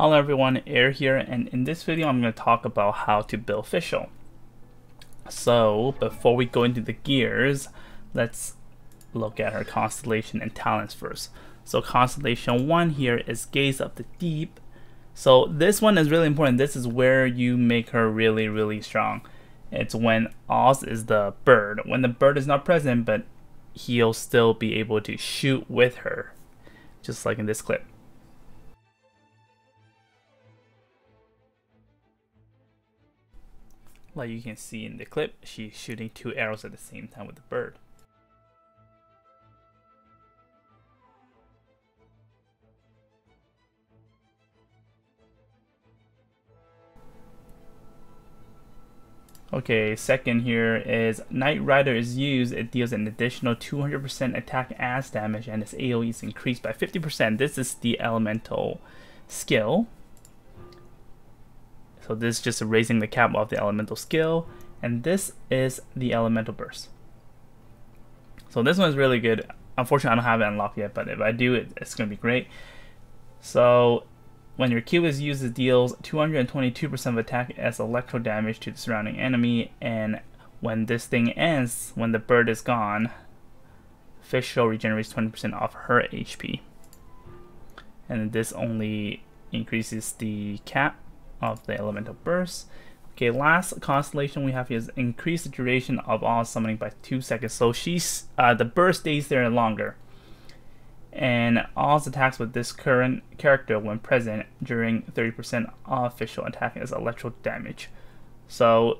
Hello everyone, Air here, and in this video I'm going to talk about how to build Fischl. So before we go into the gears, let's look at our constellation and talents first. So constellation 1 here is Gaze of the Deep. So this one is really important. This is where you make her really strong. It's when Oz is the bird. When the bird is not present, but he'll still be able to shoot with her, just like in this clip. Like you can see in the clip, she's shooting two arrows at the same time with the bird. Okay, second here is Knight Rider is used. It deals an additional 200% attack as damage, and its AoE is increased by 50%. This is the elemental skill. So this is just raising the cap of the elemental skill, and this is the elemental burst. So this one is really good. Unfortunately, I don't have it unlocked yet, but if I do, it's going to be great. So when your Q is used, it deals 222% of attack as electro damage to the surrounding enemy, and when this thing ends, when the bird is gone, Fischl regenerates 20% off her HP. And this only increases the cap of the elemental burst. Okay, last constellation we have is increase the duration of Oz summoning by 2 seconds. So she's the burst stays there longer, and Oz attacks with this current character when present during 30% of Fischl attack as electro damage. So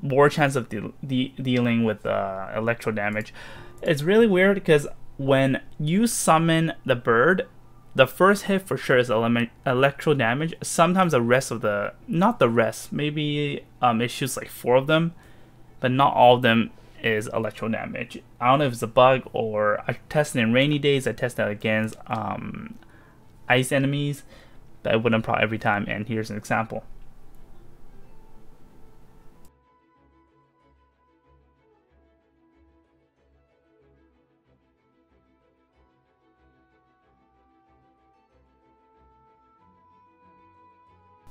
more chance of dealing with electro damage. It's really weird because when you summon the bird, the first hit for sure is electro damage. Sometimes the rest of the, not the rest, maybe it shoots like 4 of them, but not all of them is electro damage. I don't know if it's a bug, or I tested in rainy days. I tested against ice enemies, but it wouldn't prop every time, and here's an example.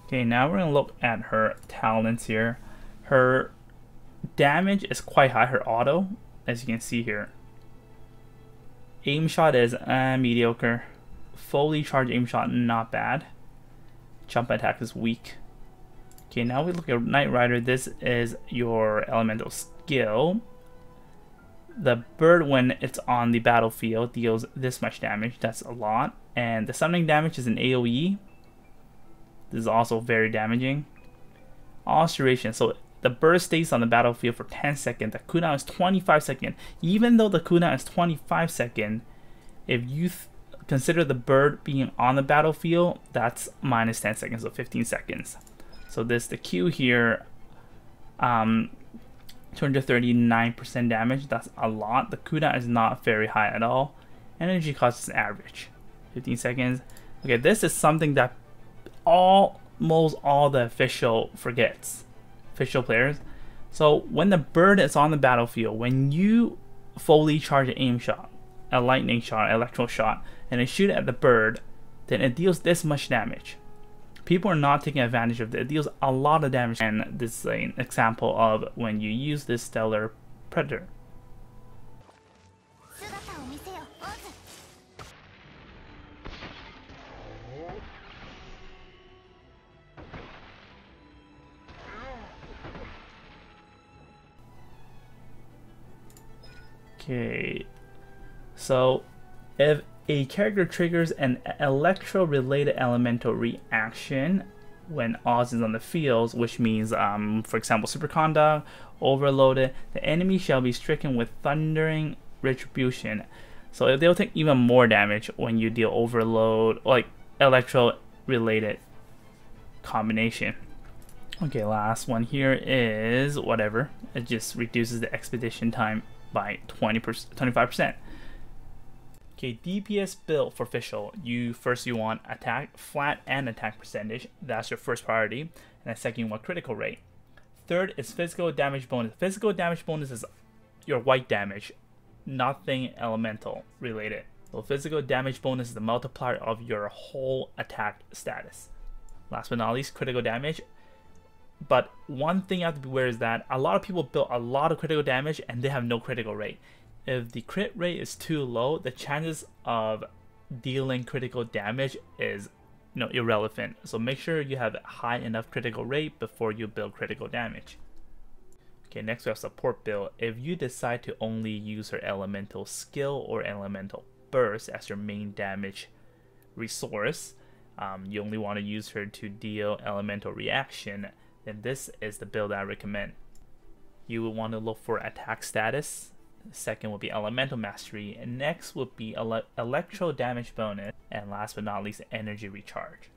Okay, now we're going to look at her talents here. Her damage is quite high, her auto, as you can see here. Aim shot is mediocre. Fully charged aim shot, not bad. Jump attack is weak. Okay, now we look at Knight Rider. This is your elemental skill. The bird, when it's on the battlefield, deals this much damage. That's a lot. And the summoning damage is an AoE. This is also very damaging. Oscuration, so the burst stays on the battlefield for 10 seconds. The cooldown is 25 seconds. Even though the cooldown is 25 seconds, if you consider the bird being on the battlefield, that's minus 10 seconds, so 15 seconds. So this, the Q here, 239% damage, that's a lot. The cooldown is not very high at all. Energy cost is average, 15 seconds. Okay, this is something that almost all the Fischl forgets, Fischl players. So when the bird is on the battlefield, when you fully charge an aim shot, a lightning shot, electro shot, and it shoot at the bird, then it deals this much damage. People are not taking advantage of it. It deals a lot of damage, and this is an example of when you use this stellar predator. Okay, so if a character triggers an electro-related elemental reaction when Oz is on the field, which means, for example, Superconduct, Overloaded, the enemy shall be stricken with Thundering Retribution. So they'll take even more damage when you deal Overload, like electro-related combination. Okay, last one here is whatever. It just reduces the expedition time by 25%. Okay, DPS build for Fischl. You want attack, flat, and attack percentage. That's your first priority. And then second, you want critical rate. Third is physical damage bonus. Physical damage bonus is your white damage, nothing elemental related. So physical damage bonus is the multiplier of your whole attack status. last but not least, critical damage. But one thing you have to beware is that a lot of people build a lot of critical damage and they have no critical rate. If the crit rate is too low, the chances of dealing critical damage is irrelevant. So make sure you have a high enough critical rate before you build critical damage. Okay, next we have support build. If you decide to only use her elemental skill or elemental burst as your main damage resource, you only want to use her to deal elemental reaction, then this is the build I recommend. You would want to look for attack status. Second would be elemental mastery, and next would be electro damage bonus, and last but not least, energy recharge.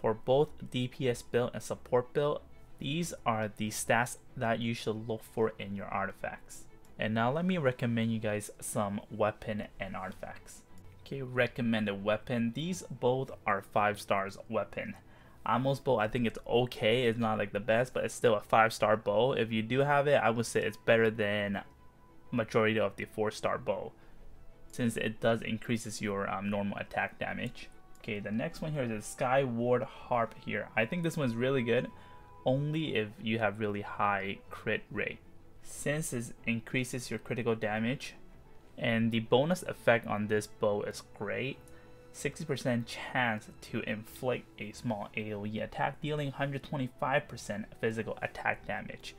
For both DPS build and support build, these are the stats that you should look for in your artifacts. And now let me recommend you guys some weapon and artifacts. Okay, recommended weapon. These both are 5-star weapon. Amos bow, I think it's okay. It's not like the best, but it's still a 5-star bow. If you do have it, I would say it's better than majority of the 4-star bow, since it does increases your normal attack damage. Okay, the next one here is a Skyward Harp here. I think this one's really good, only if you have really high crit rate, since it increases your critical damage, and the bonus effect on this bow is great. 60% chance to inflict a small AoE attack, dealing 125% physical attack damage.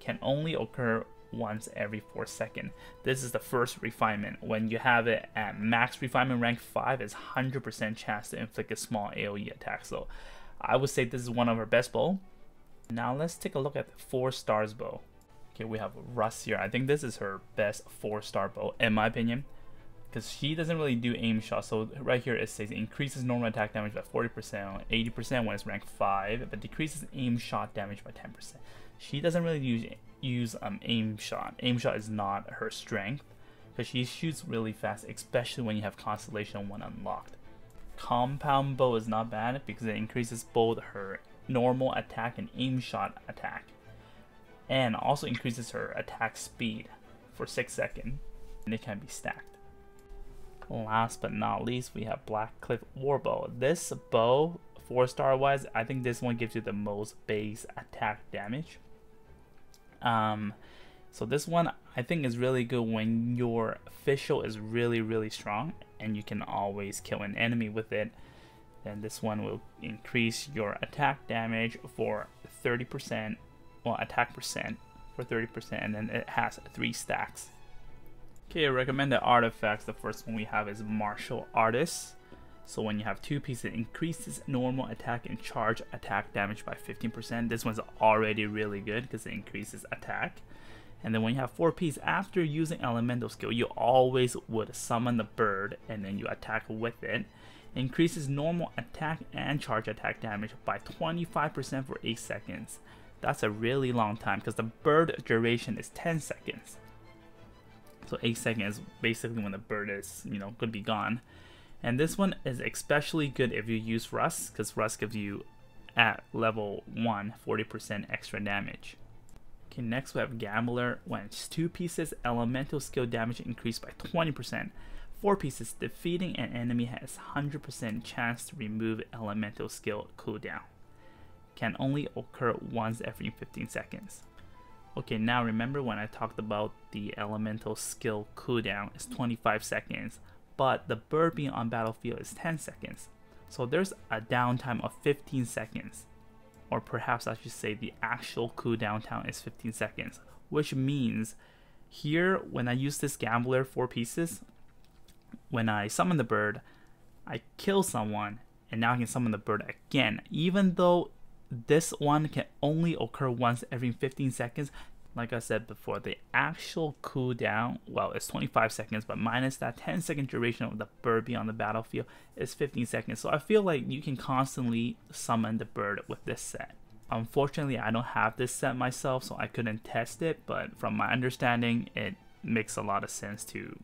Can only occur once every 4 seconds. This is the first refinement. When you have it at max refinement rank 5, it's 100% chance to inflict a small AoE attack. So I would say this is one of our best bow. Now let's take a look at the 4-star bow. Okay, we have Russ here. I think this is her best 4-star bow in my opinion, because she doesn't really do aim shot. So right here it says increases normal attack damage by 40%, 80% when it's rank 5, but decreases aim shot damage by 10%. She doesn't really use aim shot. Aim shot is not her strength, because she shoots really fast, especially when you have Constellation 1 unlocked. Compound bow is not bad because it increases both her normal attack and aim shot attack, and also increases her attack speed for 6 seconds, and it can be stacked. Last but not least, we have Black Cliff Warbow. This bow, 4-star wise, I think this one gives you the most base attack damage. So this one I think is really good when your Fischl is really strong and you can always kill an enemy with it. Then this one will increase your attack damage for 30%, well, attack percent for 30%, and then it has 3 stacks. Okay, recommended artifacts. The first one we have is Martial Artist. So when you have 2 pieces, it increases normal attack and charge attack damage by 15%. This one's already really good because it increases attack. And then when you have 4 pieces, after using elemental skill, you always would summon the bird and then you attack with it. Increases normal attack and charge attack damage by 25% for 8 seconds. That's a really long time because the bird duration is 10 seconds. So 8 seconds is basically when the bird is, could be gone. And this one is especially good if you use Russ, because Russ gives you, at level 1, 40% extra damage. Okay, next we have Gambler. When it's 2 pieces, elemental skill damage increased by 20%. 4 pieces, defeating an enemy has 100% chance to remove elemental skill cooldown. Can only occur once every 15 seconds. Okay, now remember when I talked about the elemental skill cooldown is 25 seconds, but the bird being on battlefield is 10 seconds. So there's a downtime of 15 seconds, or perhaps I should say the actual cooldown time is 15 seconds, which means here when I use this Gambler 4 pieces, when I summon the bird, I kill someone, and now I can summon the bird again, even though this one can only occur once every 15 seconds. Like I said before, the actual cooldown, well, it's 25 seconds, but minus that 10-second duration of the bird being on the battlefield is 15 seconds. So I feel like you can constantly summon the bird with this set. Unfortunately, I don't have this set myself, so I couldn't test it, but from my understanding, it makes a lot of sense to,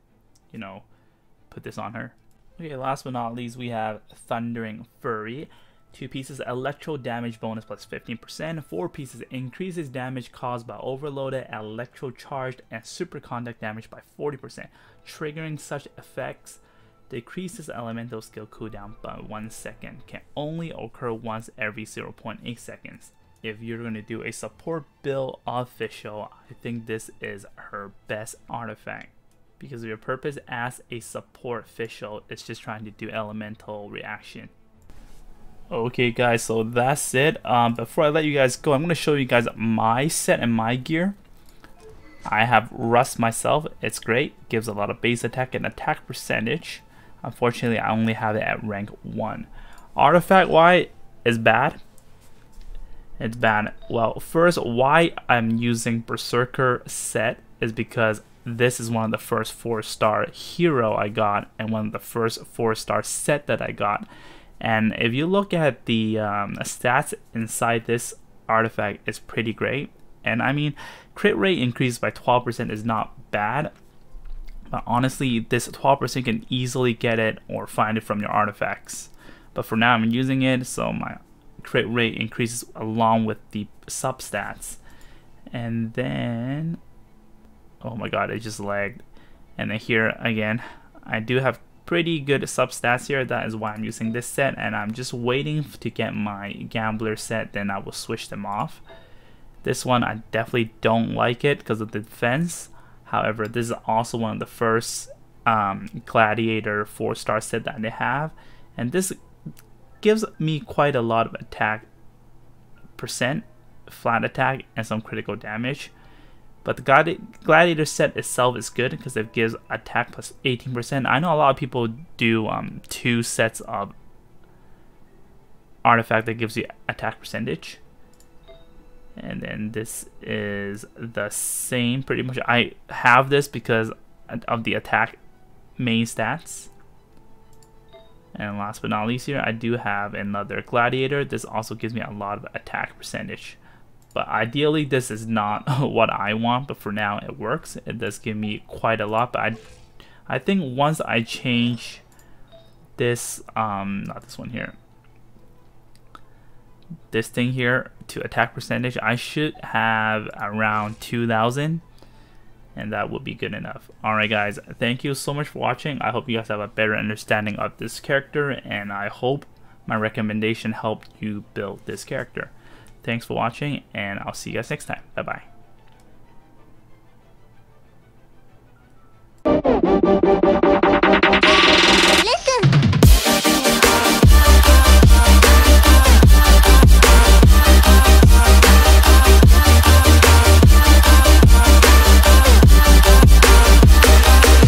put this on her. Okay, last but not least, we have Thundering Fury. 2 pieces, electro damage bonus plus 15%. 4 pieces, increases damage caused by overloaded, electro charged, and superconduct damage by 40%. Triggering such effects decreases elemental skill cooldown by 1 second, can only occur once every 0.8 seconds. If you're going to do a support build of Fischl, I think this is her best artifact, because your purpose as a support Fischl is just trying to do elemental reaction. Okay guys, so that's it. Before I let you guys go, I'm going to show you guys my set and my gear. I have Russ myself. It's great, gives a lot of base attack and attack percentage. Unfortunately, I only have it at rank 1. Artifact Y is bad. It's bad. Well, first, why I'm using Berserker set is because this is one of the first 4-star hero I got and one of the first 4-star set that I got. And if you look at the stats inside this artifact, it's pretty great. And I mean, crit rate increased by 12% is not bad, but honestly, this 12% can easily get it or find it from your artifacts. But for now, I'm using it, so my crit rate increases along with the substats. And then, oh my god, it just lagged. And then here again, I do have pretty good substats here. That is why I'm using this set, and I'm just waiting to get my Gambler set, then I will switch them off. This one, I definitely don't like it because of the defense. However, this is also one of the first Gladiator 4-star set that they have. And this gives me quite a lot of attack percent, flat attack, and some critical damage. But the Gladiator set itself is good because it gives attack plus 18%. I know a lot of people do 2 sets of artifact that gives you attack percentage. And then this is the same pretty much. I have this because of the attack main stats. And last but not least here, I do have another Gladiator. This also gives me a lot of attack percentage. But ideally, this is not what I want, but for now it works. It does give me quite a lot, but I think once I change this, not this one here, this thing here to attack percentage, I should have around 2,000, and that would be good enough. Alright guys, thank you so much for watching. I hope you guys have a better understanding of this character, and I hope my recommendation helped you build this character. Thanks for watching, and I'll see you guys next time. Bye bye.